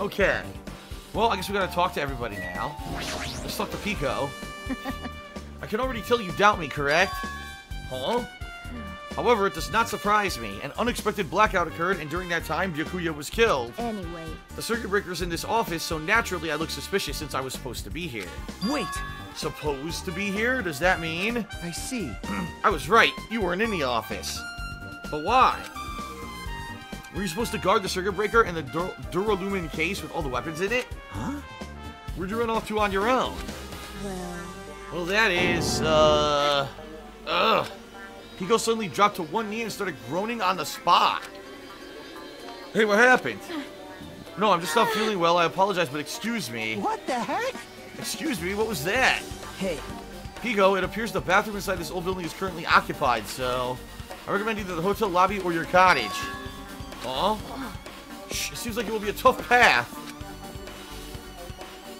Okay. Well, I guess we gotta talk to everybody now. Let's talk to Peko. I can already tell you doubt me, correct? Huh? However, it does not surprise me. An unexpected blackout occurred, and during that time, Byakuya was killed. Anyway. The circuit breaker's in this office, so naturally I look suspicious since I was supposed to be here. Wait! Supposed to be here? Does that mean? I see. I was right. You weren't in the office. But why? Were you supposed to guard the circuit breaker and the Duralumin case with all the weapons in it? Huh? Where'd you run off to on your own? Well, that is, Ugh. Peko suddenly dropped to one knee and started groaning on the spot. Hey, what happened? No, I'm just not feeling well. I apologize, but excuse me. What the heck? Excuse me, what was that? Hey. Peko, it appears the bathroom inside this old building is currently occupied, so I recommend either the hotel lobby or your cottage. Oh? Shh, it seems like it will be a tough path.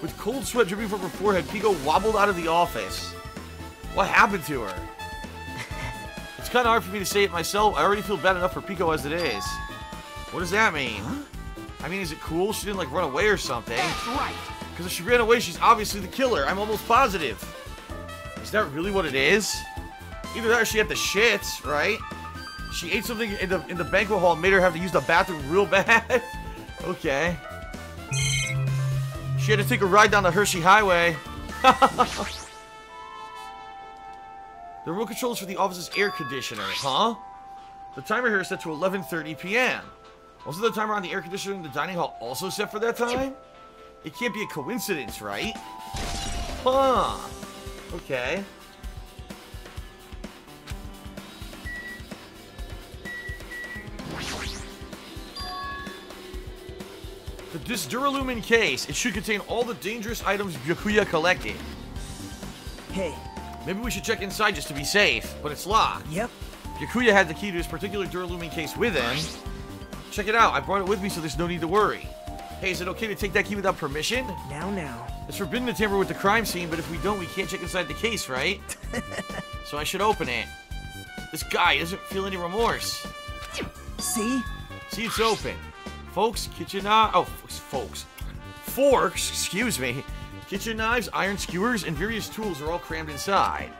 With cold sweat dripping from her forehead, Peko wobbled out of the office. What happened to her? It's kind of hard for me to say it myself. I already feel bad enough for Peko as it is. What does that mean? Huh? I mean, is it cool? She didn't, like, run away or something. That's right. Because if she ran away, she's obviously the killer. I'm almost positive. Is that really what it is? Either that or she had the shits, right? She ate something in the banquet hall and made her have to use the bathroom real bad. Okay. She had to take a ride down the Hershey Highway. The remote control is for the office's air conditioner, huh? The timer here is set to 11:30 p.m. Wasn't the timer on the air conditioner in the dining hall also set for that time? It can't be a coincidence, right? Huh. Okay. The Duralumin case. It should contain all the dangerous items Byakuya collected. Hey. Maybe we should check inside just to be safe, but it's locked. Yep. Byakuya had the key to his particular Duralumin case with him. Check it out. I brought it with me, so there's no need to worry. Hey, is it okay to take that key without permission? Now. It's forbidden to tamper with the crime scene, but if we don't, we can't check inside the case, right? So I should open it. This guy doesn't feel any remorse. See? See, it's open. Folks, kitchen knives. Oh, folks. Forks, excuse me. Kitchen knives, iron skewers, and various tools are all crammed inside.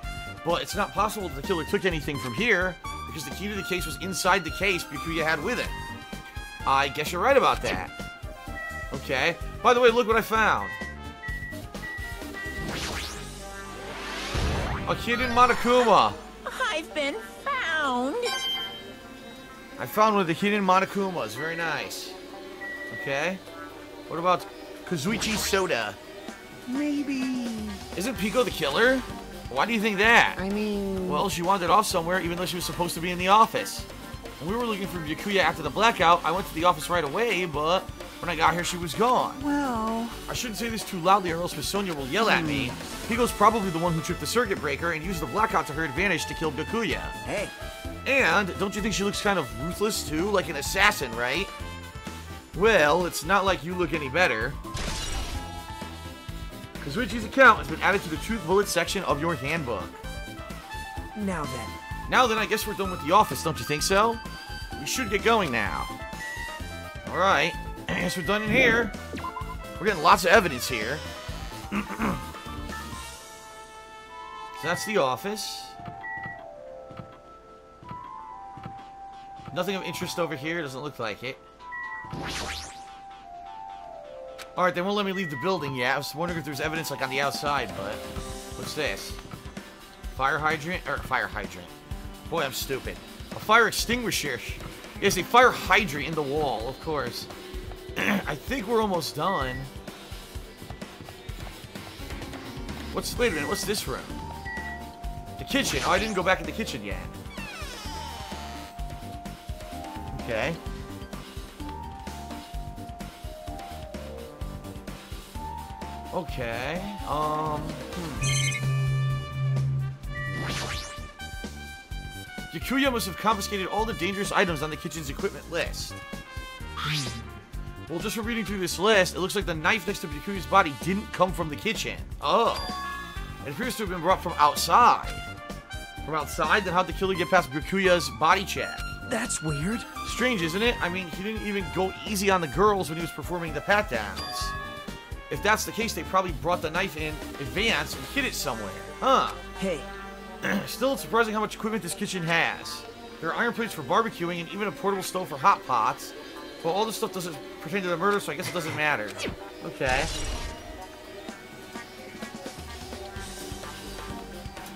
But it's not possible that the killer took anything from here because the key to the case was inside the case Byakuya had with it. I guess you're right about that. Okay. By the way, look what I found. A kid in Monokuma. I've been found. I found one of the hidden Monokumas. Very nice. Okay. What about Kazuichi Soda? Maybe. Isn't Peko the killer? Why do you think that? I mean, well, she wandered off somewhere even though she was supposed to be in the office. When we were looking for Byakuya after the blackout, I went to the office right away, but when I got here, she was gone. Well, I shouldn't say this too loudly or else Miss Sonia will yell at me. Peko's probably the one who tripped the circuit breaker and used the blackout to her advantage to kill Byakuya. Hey. And, don't you think she looks kind of ruthless, too? Like an assassin, right? Well, it's not like you look any better. Kazuichi's account has been added to the Truth Bullet section of your handbook. Now then, I guess we're done with the office, don't you think so? We should get going now. Alright, I guess we're done in here. We're getting lots of evidence here. So that's the office. Nothing of interest over here. Doesn't look like it. Alright, they won't let me leave the building yet. I was wondering if there's evidence, like, on the outside, but what's this? Fire hydrant? Boy, I'm stupid. A fire extinguisher. Yes, a fire hydrant in the wall, of course. I think we're almost done. Wait a minute, what's this room? The kitchen. Oh, I didn't go back in the kitchen yet. Okay. Okay. Byakuya must have confiscated all the dangerous items on the kitchen's equipment list. Well, just from reading through this list, it looks like the knife next to Byakuya's body didn't come from the kitchen. Oh. It appears to have been brought from outside. From outside? Then how'd the killer get past Byakuya's body check? That's weird. Strange, isn't it? I mean, he didn't even go easy on the girls when he was performing the pat-downs. If that's the case, they probably brought the knife in advance and hid it somewhere. Huh. Hey. Still, it's surprising how much equipment this kitchen has. There are iron plates for barbecuing and even a portable stove for hot pots. Well, all this stuff doesn't pertain to the murder, so I guess it doesn't matter. Okay.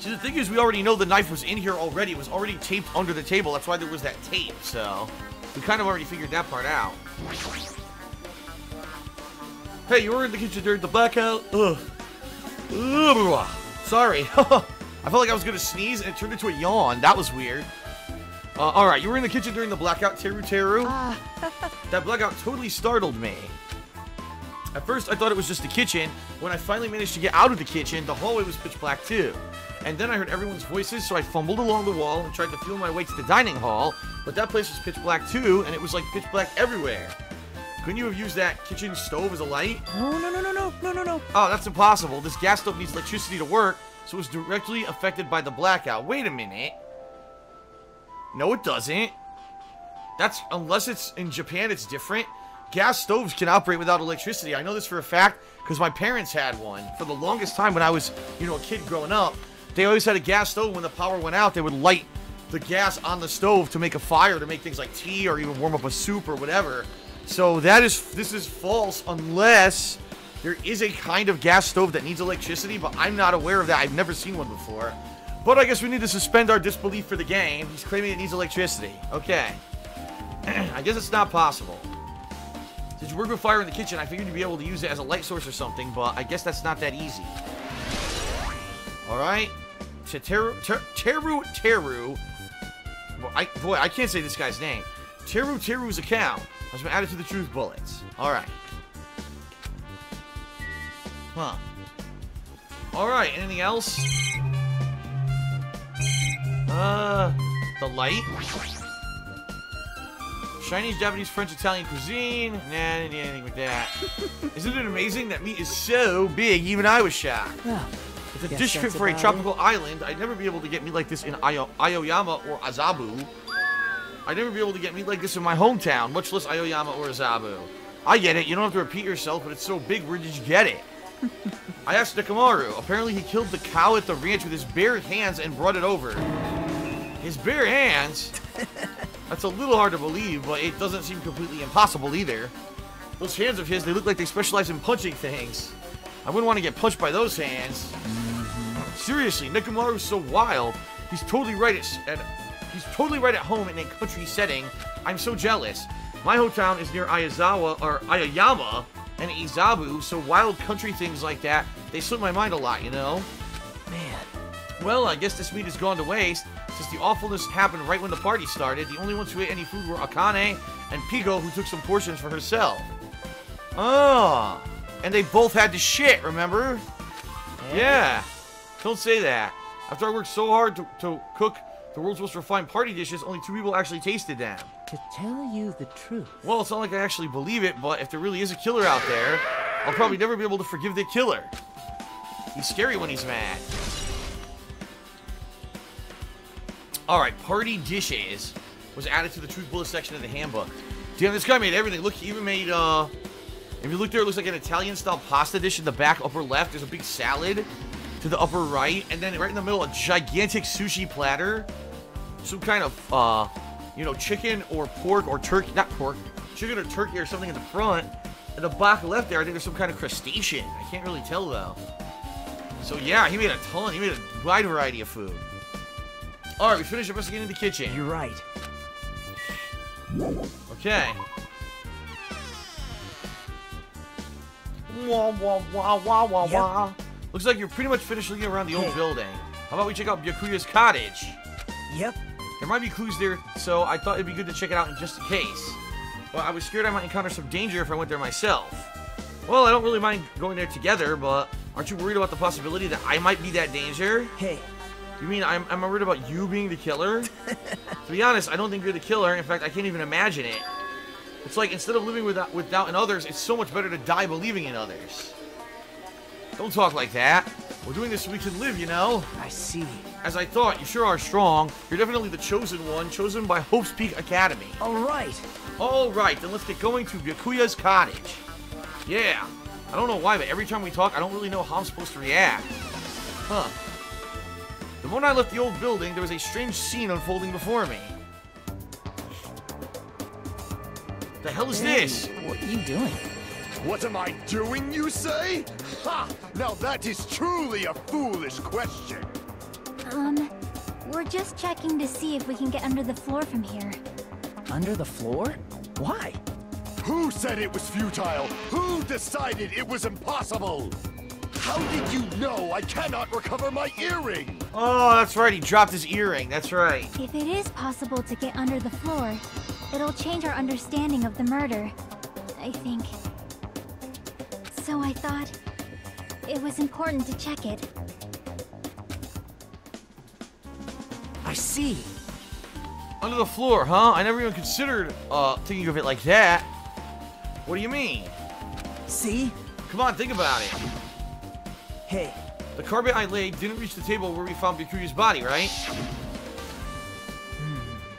See, the thing is, we already know the knife was in here already. It was already taped under the table. That's why there was that tape, so... we kind of already figured that part out. Hey, you were in the kitchen during the blackout? Ugh. Ugh. Sorry. I felt like I was going to sneeze, and it turned into a yawn. That was weird. Alright, you were in the kitchen during the blackout, Teru Teru? That blackout totally startled me. At first, I thought it was just the kitchen. When I finally managed to get out of the kitchen, the hallway was pitch black, too. And then I heard everyone's voices, so I fumbled along the wall and tried to feel my way to the dining hall. But that place was pitch black, too, and it was like pitch black everywhere. Couldn't you have used that kitchen stove as a light? No. Oh, that's impossible. This gas stove needs electricity to work, so it was directly affected by the blackout. Wait a minute. No, it doesn't. That's, unless it's in Japan, it's different. Gas stoves can operate without electricity. I know this for a fact because my parents had one. For the longest time when I was, you know, a kid growing up, they always had a gas stove. When the power went out, they would light the gas on the stove to make a fire, to make things like tea or even warm up a soup or whatever. So this is false unless there is a kind of gas stove that needs electricity, but I'm not aware of that. I've never seen one before. But I guess we need to suspend our disbelief for the game. He's claiming it needs electricity. Okay. I guess it's not possible. Since you work with fire in the kitchen, I figured you'd be able to use it as a light source or something, but I guess that's not that easy. Alright. Teru Teru. Boy, I can't say this guy's name. Teru Teru's account has been added to the truth bullets. Alright. Huh. Alright, anything else? The light? Chinese, Japanese, French, Italian cuisine. Nah, I didn't need anything with that. Isn't it amazing that meat is so big, even I was shocked. With a dish fit for a tropical island, I'd never be able to get meat like this in Aoyama or Azabu. I'd never be able to get meat like this in my hometown, much less Aoyama or Azabu. I get it, you don't have to repeat yourself, but it's so big, where did you get it? I asked Nekomaru. Apparently he killed the cow at the ranch with his bare hands and brought it over. His bare hands? That's a little hard to believe, but it doesn't seem completely impossible either. Those hands of his, they look like they specialize in punching things. I wouldn't want to get punched by those hands. Seriously, Nekomaru's so wild. He's totally right at home in a country setting. I'm so jealous. My hometown is near Ayazawa or Aoyama and Izabu, so wild country things like that, they slip my mind a lot, you know? Man. Well, I guess this meat has gone to waste. Since the awfulness happened right when the party started, the only ones who ate any food were Akane and Peko, who took some portions for herself. Oh, and they both had to shit, remember? Hey. Yeah. Don't say that. After I worked so hard to cook the world's most refined party dishes, only 2 people actually tasted them. To tell you the truth. Well, it's not like I actually believe it, but if there really is a killer out there, I'll probably never be able to forgive the killer. He's scary when he's mad. Alright, party dishes was added to the truth bullet section of the handbook. Damn, this guy made everything. Look, he even made, if you look there, it looks like an Italian-style pasta dish in the back upper left. There's a big salad to the upper right. And then right in the middle, a gigantic sushi platter. Some kind of, you know, chicken or pork or turkey. Not pork. Chicken or turkey or something in the front. And the back left there, I think there's some kind of crustacean. I can't really tell, though. So, yeah, he made a ton. He made a wide variety of food. Alright, we finished investigating the kitchen. You're right. Okay. Wah, wah, wah, wah, wah, wah. Yep. Looks like you're pretty much finished looking around the old building. How about we check out Byakuya's cottage? Yep. There might be clues there, so I thought it'd be good to check it out in just in case. Well, I was scared I might encounter some danger if I went there myself. Well, I don't really mind going there together, but aren't you worried about the possibility that I might be that danger? Hey. You mean I'm worried about you being the killer? To be honest, I don't think you're the killer. In fact, I can't even imagine it. It's like instead of living with doubt in others, it's so much better to die believing in others. Don't talk like that. We're doing this so we can live, you know? I see. As I thought, you sure are strong. You're definitely the chosen one, chosen by Hope's Peak Academy. Alright. Alright, then let's get going to Byakuya's cottage. Yeah. I don't know why, but every time we talk, I don't really know how I'm supposed to react. Huh. The moment I left the old building, there was a strange scene unfolding before me. The hell is this? What are you doing? What am I doing, you say? Ha! Now that is truly a foolish question. We're just checking to see if we can get under the floor from here. Under the floor? Why? Who said it was futile? Who decided it was impossible? How did you know I cannot recover my earring? Oh, that's right, he dropped his earring, that's right. If it is possible to get under the floor, it'll change our understanding of the murder, I think. So I thought it was important to check it. I see. Under the floor, huh? I never even considered thinking of it like that. What do you mean? See? Come on, think about it. Hey. The carpet I laid didn't reach the table where we found Byakuya's body, right?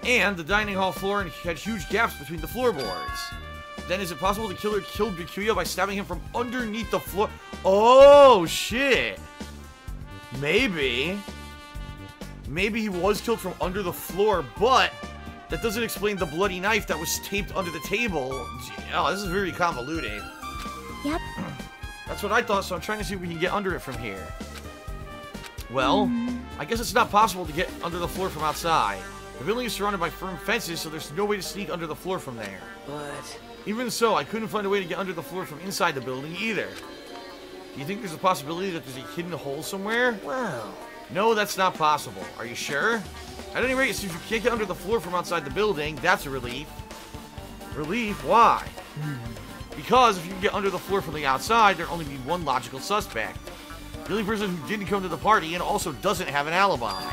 And the dining hall floor had huge gaps between the floorboards. Then is it possible the killer killed Byakuya by stabbing him from underneath the floor? Oh, shit. Maybe. Maybe he was killed from under the floor, but that doesn't explain the bloody knife that was taped under the table. Oh, this is very convoluted. Yep. That's what I thought, so I'm trying to see if we can get under it from here. Well, I guess it's not possible to get under the floor from outside. The building is surrounded by firm fences, so there's no way to sneak under the floor from there. But... even so, I couldn't find a way to get under the floor from inside the building, either. Do you think there's a possibility that there's a hidden hole somewhere? Well... no, that's not possible. Are you sure? At any rate, since you can't get under the floor from outside the building, that's a relief. Relief? Why? Because if you can get under the floor from the outside, there'd only be one logical suspect. The only person who didn't come to the party and also doesn't have an alibi.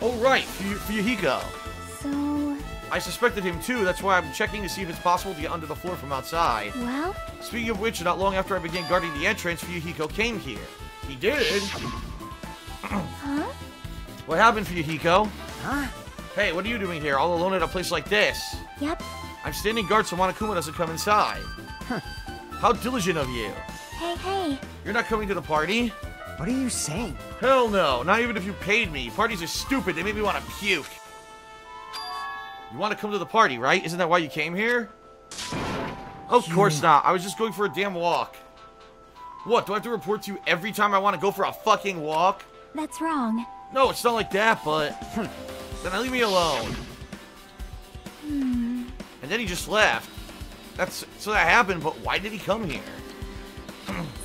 Oh, right, Fuyuhiko. So... I suspected him, too. That's why I'm checking to see if it's possible to get under the floor from outside. Well? Speaking of which, not long after I began guarding the entrance, Fuyuhiko came here. He did. Huh? What happened, Fuyuhiko? Huh? Hey, what are you doing here, all alone at a place like this? Yep. I'm standing guard so Monokuma doesn't come inside. Huh. How diligent of you. Hey, hey. You're not coming to the party? What are you saying? Hell no, not even if you paid me. Parties are stupid, they make me want to puke. You want to come to the party, right? Isn't that why you came here? Of course not, I was just going for a damn walk. What, do I have to report to you every time I want to go for a fucking walk? That's wrong. No, it's not like that, but... then leave me alone. And then he just left. So that happened, but why did he come here?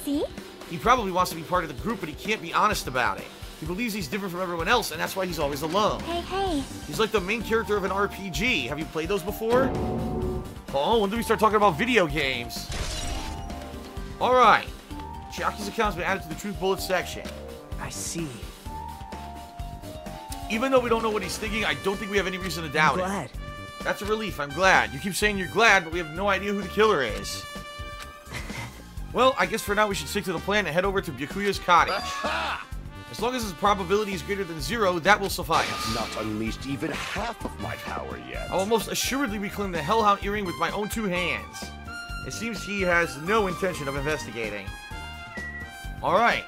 See? He probably wants to be part of the group, but he can't be honest about it. He believes he's different from everyone else, and that's why he's always alone. Hey, hey. He's like the main character of an RPG. Have you played those before? Oh, when do we start talking about video games? Alright. Chiaki's account's been added to the Truth Bullet section. I see. Even though we don't know what he's thinking, I don't think we have any reason to doubt it. That's a relief, I'm glad. You keep saying you're glad, but we have no idea who the killer is. Well, I guess for now we should stick to the plan and head over to Byakuya's cottage. As long as his probability is greater than 0, that will suffice. I've not unleashed even half of my power yet. I'll almost assuredly reclaim the Hellhound earring with my own 2 hands. It seems he has no intention of investigating. Alright.